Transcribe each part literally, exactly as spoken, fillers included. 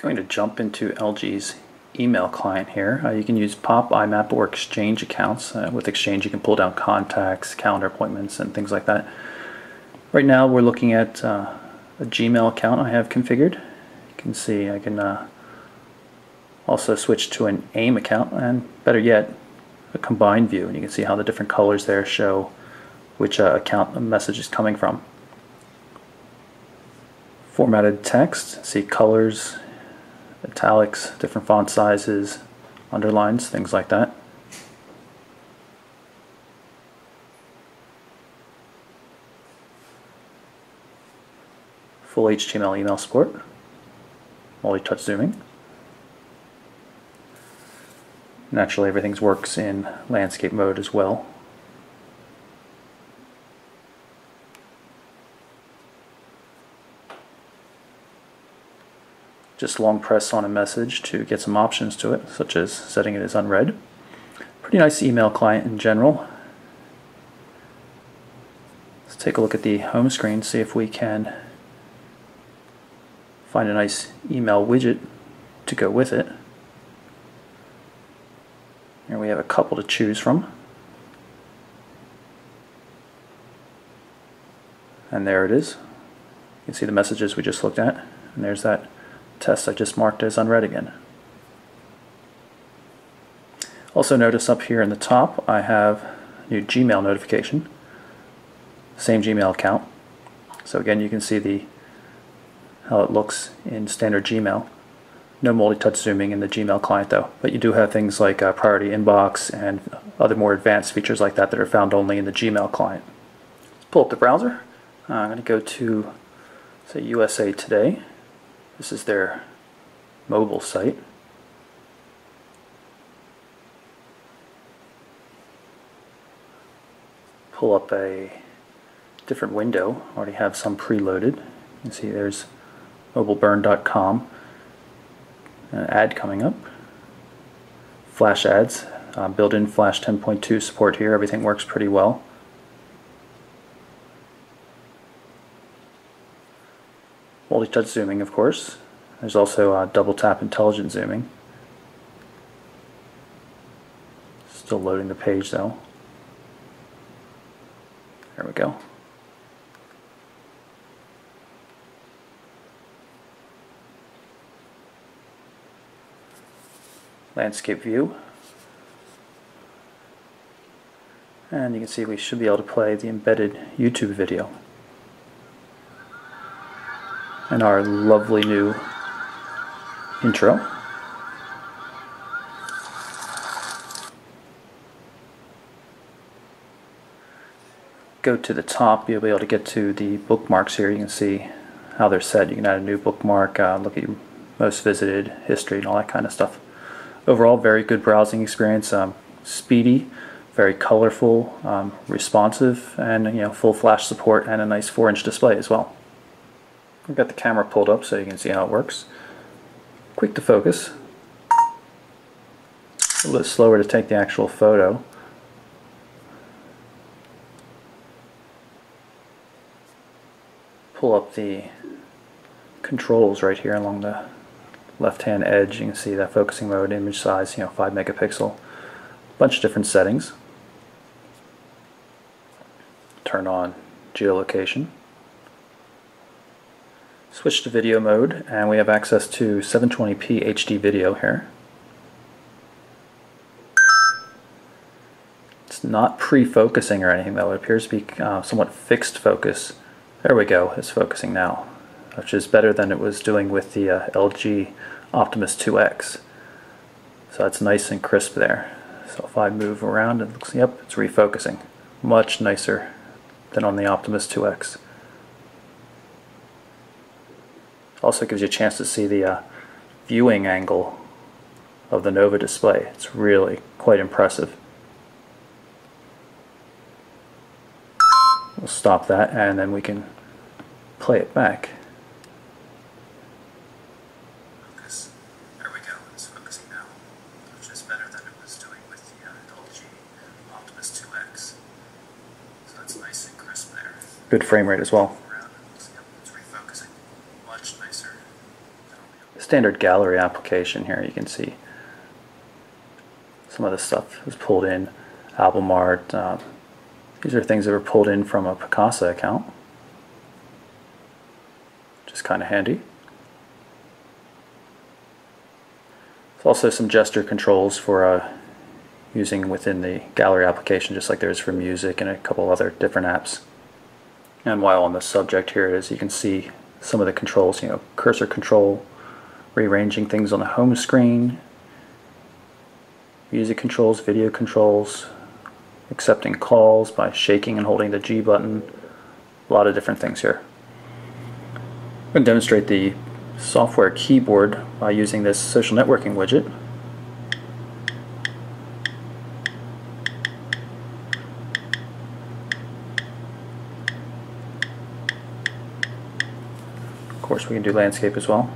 going to jump into L G's email client here. Uh, you can use POP, I MAP, or Exchange accounts. Uh, with Exchange, you can pull down contacts, calendar appointments, and things like that. Right now, we're looking at uh, a Gmail account I have configured. You can see I can uh, also switch to an AIM account, and better yet, a combined view. And you can see how the different colors there show which uh, account the message is coming from. Formatted text, see colors, italics, different font sizes, underlines, things like that. Full H T M L email support, multi-touch zooming. Naturally, everything works in landscape mode as well. Just long press on a message to get some options to it, such as setting it as unread. Pretty nice email client in general. Let's take a look at the home screen, see if we can find a nice email widget to go with it. Here we have a couple to choose from. And there it is. You can see the messages we just looked at, and there's that test I just marked as unread again. Also notice up here in the top I have a new Gmail notification, same Gmail account. So again, you can see the how it looks in standard Gmail. No multi-touch zooming in the Gmail client though, but you do have things like uh, priority inbox and other more advanced features like that that are found only in the Gmail client. Let's pull up the browser. Uh, I'm going to go to, say, U S A Today. This is their mobile site. Pull up a different window. I already have some preloaded. You can see there's mobile burn dot com, an ad coming up. Flash ads, uh, built-in Flash ten point two support here. Everything works pretty well. Multi-touch zooming, of course. There's also uh, double-tap intelligent zooming. Still loading the page, though. There we go. Landscape view. And you can see we should be able to play the embedded YouTube video. And our lovely new intro. Go to the top, you'll be able to get to the bookmarks here. You can see how they're set. You can add a new bookmark, uh, look at your most visited, history, and all that kind of stuff. Overall, very good browsing experience. Um, speedy, very colorful, um, responsive, and you know, full flash support, and a nice four inch display as well. I've got the camera pulled up so you can see how it works. Quick to focus. A little slower to take the actual photo. Pull up the controls right here along the left-hand edge. You can see that focusing mode, image size, you know, five megapixel. Bunch of different settings. Turn on geolocation. Switch to video mode, and we have access to seven twenty p H D video here. It's not pre-focusing or anything though, it appears to be uh, somewhat fixed focus. There we go, it's focusing now, which is better than it was doing with the uh, L G Optimus two X. So that's nice and crisp there. So if I move around, it looks, yep, it's refocusing. Much nicer than on the Optimus two X. Also gives you a chance to see the uh, viewing angle of the Nova display. It's really quite impressive. We'll stop that and then we can play it back. There we go, it's focusing now, which is better than it was doing with the uh, L G Optimus two X. So that's nice and crisp there. Good frame rate as well. standard gallery application here. You can see some of the stuff was pulled in, album art. Uh, these are things that were pulled in from a Picasa account, which is kind of handy. There's also some gesture controls for uh, using within the gallery application, just like there is for music and a couple other different apps. And while on the subject here, as you can see, some of the controls, you know, cursor control, rearranging things on the home screen, music controls, video controls, accepting calls by shaking and holding the G button, a lot of different things here. I'm going to demonstrate the software keyboard by using this social networking widget. Of course, we can do landscape as well.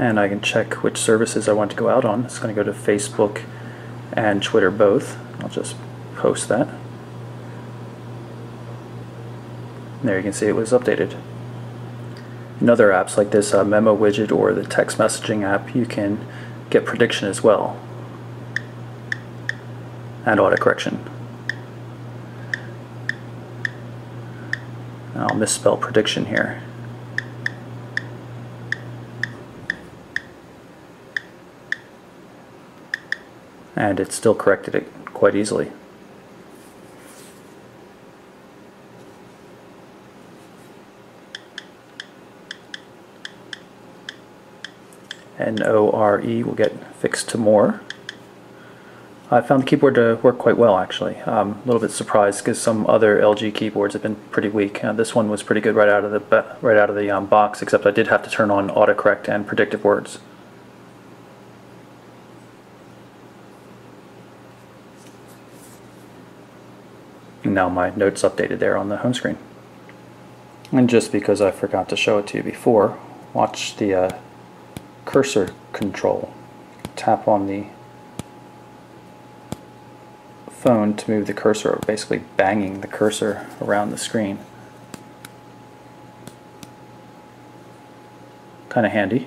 And I can check which services I want to go out on. It's going to go to Facebook and Twitter both. I'll just post that. And there you can see it was updated. In other apps like this uh, memo widget or the text messaging app, you can get prediction as well and autocorrection. I'll misspell prediction here. And it still corrected it quite easily. N O R E will get fixed to more. I found the keyboard to work quite well, actually. I'm a little bit surprised because some other L G keyboards have been pretty weak. Uh, this one was pretty good right out of the right out of the um, box, except I did have to turn on autocorrect and predictive words. Now my notes updated there on the home screen. And just because I forgot to show it to you before, watch the uh, cursor control. Tap on the phone to move the cursor, basically banging the cursor around the screen. Kind of handy.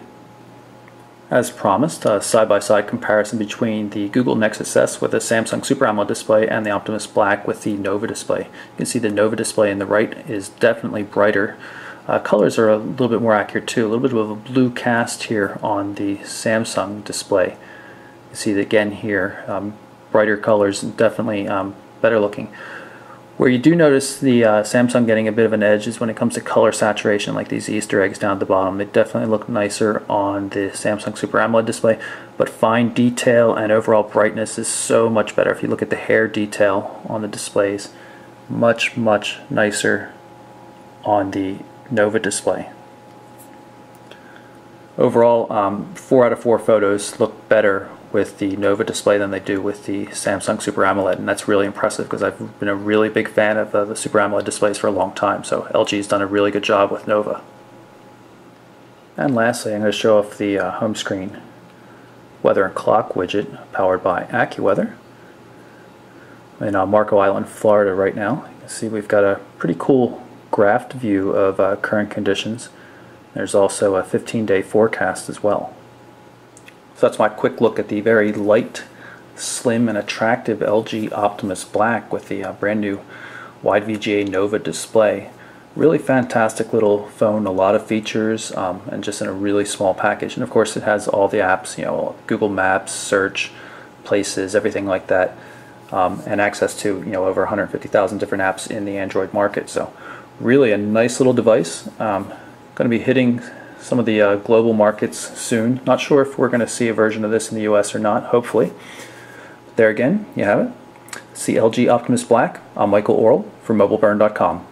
As promised, a side-by-side comparison between the Google Nexus S with a Samsung Super AMOLED display and the Optimus Black with the Nova display. You can see the Nova display in the right is definitely brighter. Uh, colors are a little bit more accurate too, a little bit of a blue cast here on the Samsung display. You can see it again here, um, brighter colors, definitely um, better looking. Where you do notice the uh, Samsung getting a bit of an edge is when it comes to color saturation, like these Easter eggs down at the bottom. They definitely look nicer on the Samsung Super AMOLED display, but fine detail and overall brightness is so much better. If you look at the hair detail on the displays, much, much nicer on the Nova display. Overall, um, four out of four photos look better with the Nova display than they do with the Samsung Super AMOLED, and that's really impressive because I've been a really big fan of uh, the Super AMOLED displays for a long time, so L G's done a really good job with Nova. And lastly, I'm going to show off the uh, home screen weather and clock widget powered by AccuWeather. I'm in uh, Marco Island, Florida right now. You can see we've got a pretty cool graphed view of uh, current conditions. There's also a fifteen day forecast as well. So that's my quick look at the very light, slim, and attractive L G Optimus Black with the uh, brand new wide V G A Nova display. Really fantastic little phone, a lot of features, um, and just in a really small package. And of course it has all the apps, you know, Google Maps, search, places, everything like that, um, and access to, you know, over one hundred fifty thousand different apps in the Android market. So really a nice little device. Um, going to be hitting some of the uh, global markets soon. Not sure if we're going to see a version of this in the U S or not, hopefully. There again, you have it. It's the L G Optimus Black. I'm Michael Orl from mobile burn dot com.